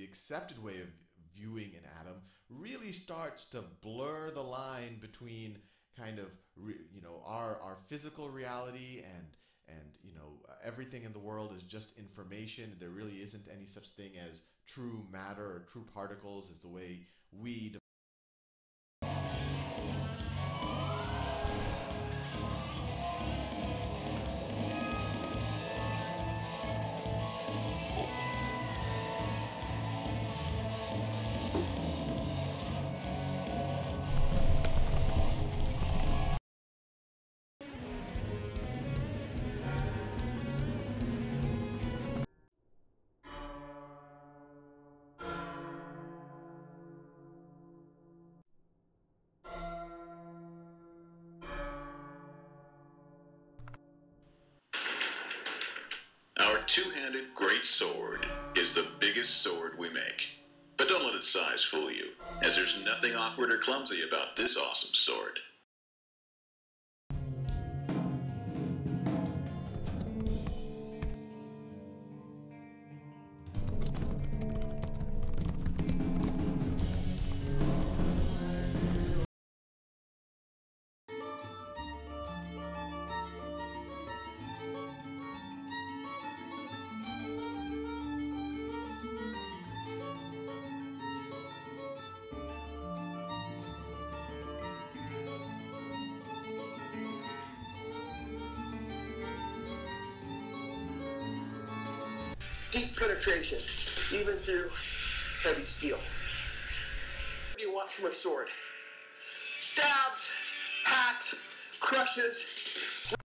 the accepted way of viewing an atom really starts to blur the line between kind of our physical reality and everything in the world is just information. There really isn't any such thing as true matter or true particles is the way we two-handed great sword is the biggest sword we make. But don't let its size fool you, as there's nothing awkward or clumsy about this awesome sword. Deep penetration, even through heavy steel. What do you want from a sword? Stabs, hacks, crushes.